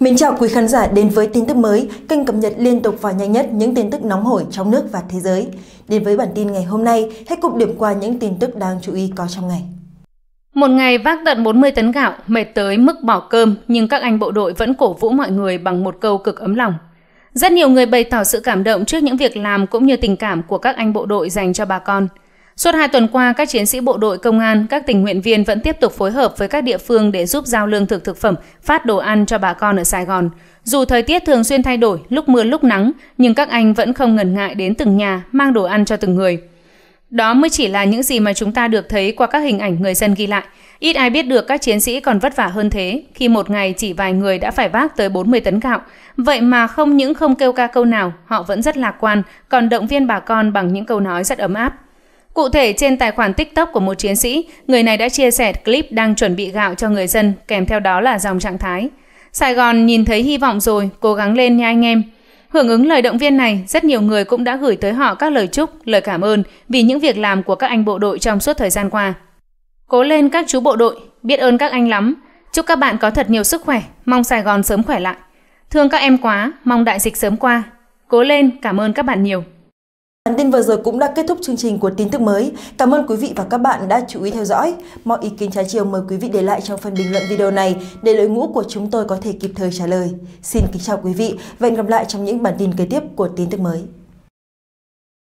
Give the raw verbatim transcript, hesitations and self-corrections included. Mến chào quý khán giả đến với tin tức mới, kênh cập nhật liên tục và nhanh nhất những tin tức nóng hổi trong nước và thế giới. Đến với bản tin ngày hôm nay, hãy cùng điểm qua những tin tức đáng chú ý có trong ngày. Một ngày vác tận bốn mươi tấn gạo, mệt tới mức bỏ cơm, nhưng các anh bộ đội vẫn cổ vũ mọi người bằng một câu cực ấm lòng. Rất nhiều người bày tỏ sự cảm động trước những việc làm cũng như tình cảm của các anh bộ đội dành cho bà con. Suốt hai tuần qua, các chiến sĩ bộ đội, công an, các tình nguyện viên vẫn tiếp tục phối hợp với các địa phương để giúp giao lương thực, thực phẩm, phát đồ ăn cho bà con ở Sài Gòn. Dù thời tiết thường xuyên thay đổi, lúc mưa lúc nắng, nhưng các anh vẫn không ngần ngại đến từng nhà, mang đồ ăn cho từng người. Đó mới chỉ là những gì mà chúng ta được thấy qua các hình ảnh người dân ghi lại. Ít ai biết được các chiến sĩ còn vất vả hơn thế, khi một ngày chỉ vài người đã phải vác tới bốn mươi tấn gạo. Vậy mà không những không kêu ca câu nào, họ vẫn rất lạc quan, còn động viên bà con bằng những câu nói rất ấm áp. Cụ thể, trên tài khoản TikTok của một chiến sĩ, người này đã chia sẻ clip đang chuẩn bị gạo cho người dân, kèm theo đó là dòng trạng thái: Sài Gòn nhìn thấy hy vọng rồi, cố gắng lên nha anh em. Hưởng ứng lời động viên này, rất nhiều người cũng đã gửi tới họ các lời chúc, lời cảm ơn vì những việc làm của các anh bộ đội trong suốt thời gian qua. Cố lên các chú bộ đội, biết ơn các anh lắm. Chúc các bạn có thật nhiều sức khỏe, mong Sài Gòn sớm khỏe lại. Thương các em quá, mong đại dịch sớm qua. Cố lên, cảm ơn các bạn nhiều. Bản tin vừa rồi cũng đã kết thúc chương trình của tin tức mới. Cảm ơn quý vị và các bạn đã chú ý theo dõi. Mọi ý kiến trái chiều mời quý vị để lại trong phần bình luận video này để đội ngũ của chúng tôi có thể kịp thời trả lời. Xin kính chào quý vị và hẹn gặp lại trong những bản tin kế tiếp của tin tức mới.